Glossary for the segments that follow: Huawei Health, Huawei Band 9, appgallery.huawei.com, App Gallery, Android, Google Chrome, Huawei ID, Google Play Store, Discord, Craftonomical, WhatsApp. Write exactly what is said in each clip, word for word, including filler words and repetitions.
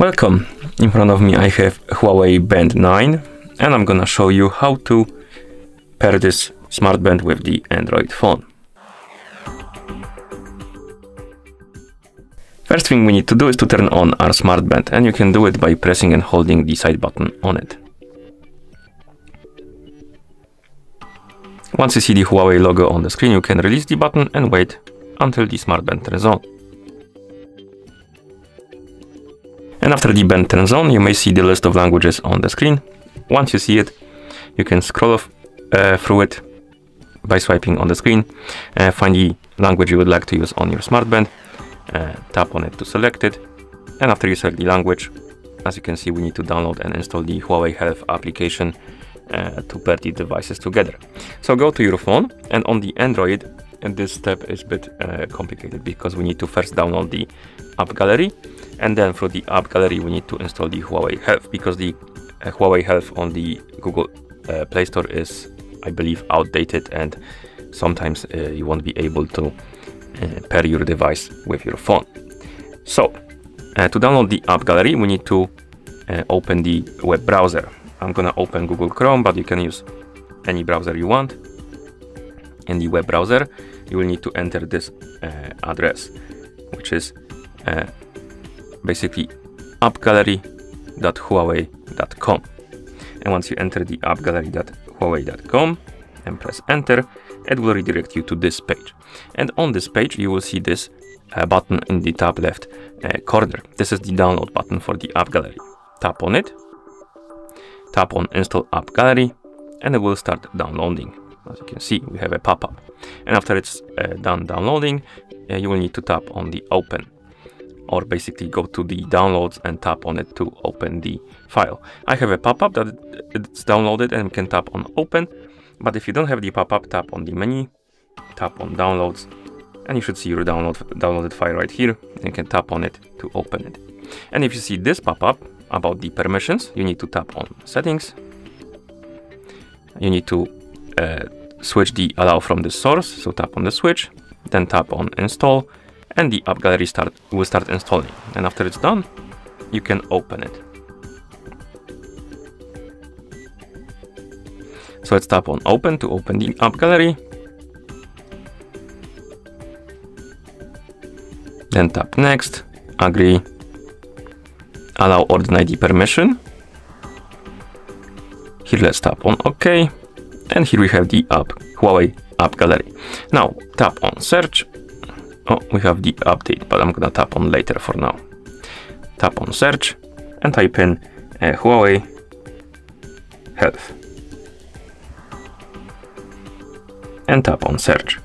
Welcome. In front of me I have Huawei Band nine and I'm gonna show you how to pair this smart band with the Android phone. First thing we need to do is to turn on our smart band, and you can do it by pressing and holding the side button on it. Once you see the Huawei logo on the screen, you can release the button and wait until the smart band turns on. And after the band turns on, you may see the list of languages on the screen. Once you see it, you can scroll off, uh, through it by swiping on the screen, uh, find the language you would like to use on your smart band. Uh, tap on it to select it, and after you select the language, as you can see, we need to download and install the Huawei Health application uh, to pair the devices together. So go to your phone, and on the Android, and this step is a bit uh, complicated because we need to first download the App Gallery, and then through the App Gallery we need to install the Huawei Health, because the uh, Huawei Health on the Google uh, Play Store is, I believe, outdated, and sometimes uh, you won't be able to Uh, pair your device with your phone. So uh, to download the App Gallery, we need to uh, open the web browser. I'm gonna open Google Chrome, but you can use any browser you want. In the web browser, you will need to enter this uh, address, which is uh, basically app gallery dot huawei dot com. And once you enter the app gallery dot huawei dot com and press enter, it will redirect you to this page. And on this page, you will see this uh, button in the top left uh, corner. This is the download button for the App Gallery. Tap on it, tap on Install App Gallery, and it will start downloading. As you can see, we have a pop-up. And after it's uh, done downloading, uh, you will need to tap on the Open, or basically go to the downloads and tap on it to open the file. I have a pop-up that it's downloaded, and we can tap on Open. But if you don't have the pop-up, tap on the menu, tap on downloads, and you should see your download, downloaded file right here. You can tap on it to open it. And if you see this pop-up about the permissions, you need to tap on settings. You need to uh, switch the allow from the source, so tap on the switch, then tap on install, and the App Gallery start, will start installing. And after it's done, you can open it. So let's tap on Open to open the App Gallery. Then tap Next, Agree, Allow or Deny the permission. Here let's tap on OK. And here we have the app, Huawei App Gallery. Now tap on Search. Oh, we have the update, but I'm gonna tap on later for now. Tap on Search and type in uh, Huawei Health. And tap on search.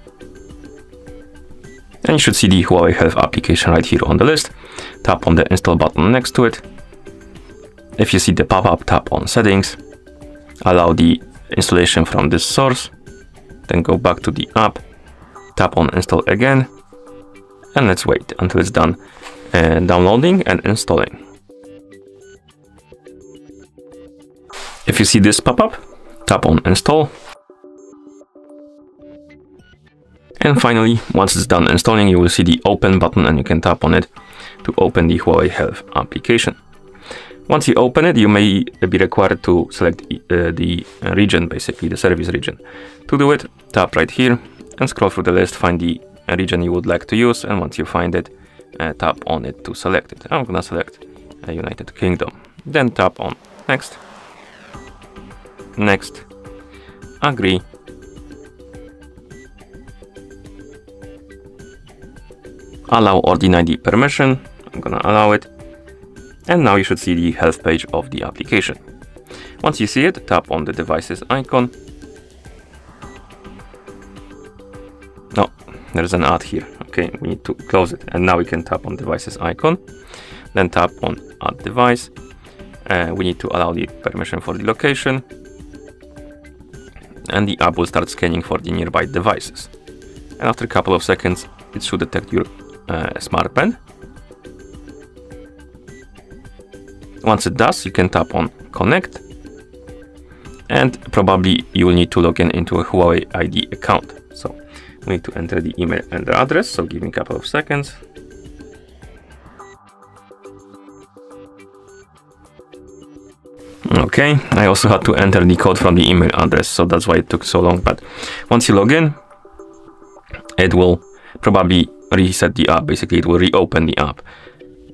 And you should see the Huawei Health application right here on the list. Tap on the install button next to it. If you see the pop-up, tap on settings, allow the installation from this source, then go back to the app, tap on install again, and let's wait until it's done uh, downloading and installing. If you see this pop-up, tap on install. And finally, once it's done installing, you will see the Open button, and you can tap on it to open the Huawei Health application. Once you open it, you may be required to select uh, the region, basically the service region. To do it, tap right here and scroll through the list, find the region you would like to use, and once you find it, uh, tap on it to select it. I'm gonna select uh, United Kingdom. Then tap on Next, Next, Agree, Allow or Deny the permission. I'm gonna allow it. And now you should see the health page of the application. Once you see it, tap on the devices icon. No, oh, there's an ad here. Okay, we need to close it. And now we can tap on devices icon. Then tap on add device. Uh, we need to allow the permission for the location. And the app will start scanning for the nearby devices. And after a couple of seconds, it should detect your Uh, smart band. Once it does, you can tap on connect, and probably you will need to log in into a Huawei I D account. So we need to enter the email and the address, so give me a couple of seconds. Okay, I also had to enter the code from the email address, so that's why it took so long. But once you log in, it will probably reset the app. Basically, it will reopen the app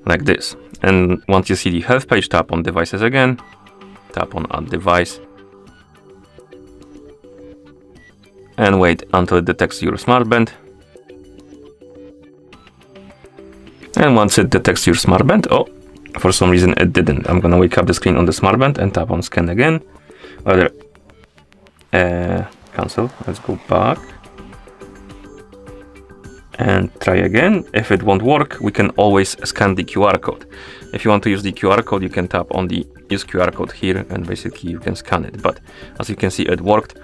like this. And once you see the health page, tap on devices again, tap on add device, and wait until it detects your smartband. And once it detects your smartband, oh, for some reason it didn't. I'm gonna wake up the screen on the smartband and tap on scan again. Other, uh, cancel. Let's go back and try again. If it won't work, we can always scan the Q R code. If you want to use the Q R code, you can tap on the use Q R code here, and basically you can scan it. But as you can see, it worked.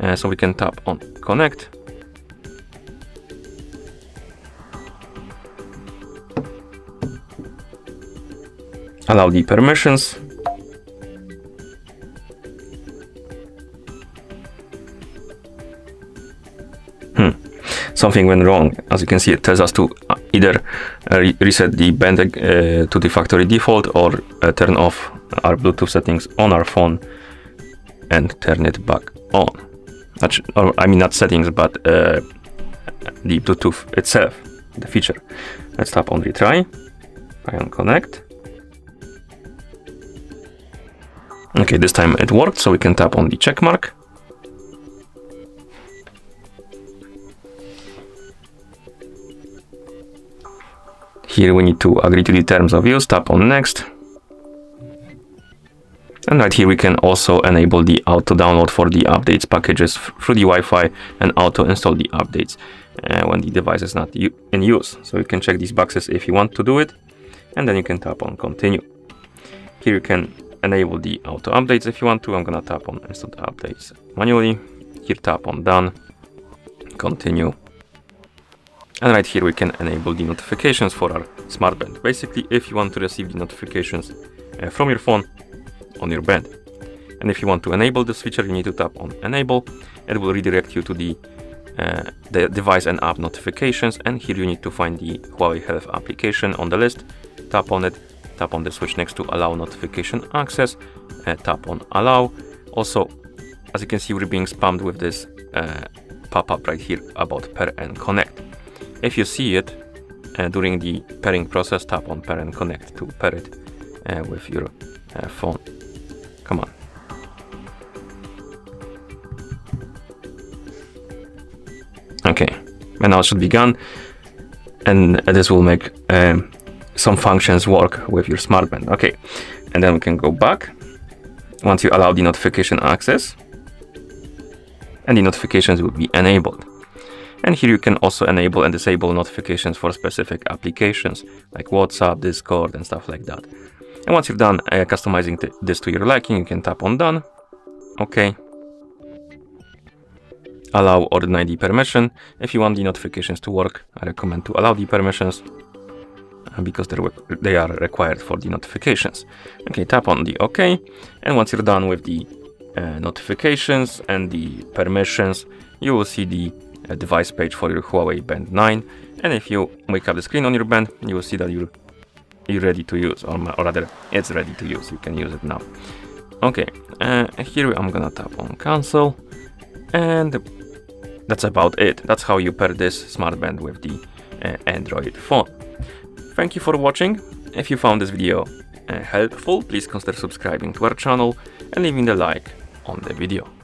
Uh, so we can tap on connect. Allow the permissions. Hmm. Something went wrong. As you can see, it tells us to either re reset the band uh, to the factory default, or uh, turn off our Bluetooth settings on our phone and turn it back on. That's, or, I mean, not settings, but uh, the Bluetooth itself, the feature. Let's tap on retry. I on connect. Okay, this time it worked, so we can tap on the check mark. Here we need to agree to the terms of use, tap on next. And right here we can also enable the auto download for the updates packages through the Wi-Fi and auto install the updates uh, when the device is not in use. So you can check these boxes if you want to do it, and then you can tap on continue. Here you can enable the auto updates if you want to. I'm gonna tap on instant updates manually. Here tap on done, continue. And right here we can enable the notifications for our smartband. Basically, if you want to receive the notifications uh, from your phone on your band. And if you want to enable this feature, you need to tap on enable. It will redirect you to the, uh, the device and app notifications. And here you need to find the Huawei Health application on the list. Tap on it. Tap on the switch next to allow notification access, uh, tap on allow. Also, as you can see, we're being spammed with this uh, pop-up right here about pair and connect. If you see it uh, during the pairing process, tap on pair and connect to pair it uh, with your uh, phone. Come on. Okay, and now it should be gone, and this will make um, some functions work with your smartband. Okay, and then we can go back once you allow the notification access, and the notifications will be enabled. And here you can also enable and disable notifications for specific applications like WhatsApp, Discord, and stuff like that. And once you've done uh, customizing this to your liking, you can tap on done. Okay, allow or deny the permission. If you want the notifications to work, I recommend to allow the permissions, because they are required for the notifications. Okay, tap on the OK, and once you're done with the uh, notifications and the permissions, you will see the uh, device page for your Huawei Band nine. And if you wake up the screen on your band, you will see that you're, you're ready to use, or, or rather, it's ready to use. You can use it now. Okay, uh, here I'm gonna tap on cancel, and that's about it. That's how you pair this smartband with the uh, Android phone. Thank you for watching. If you found this video uh, helpful, please consider subscribing to our channel and leaving a like on the video.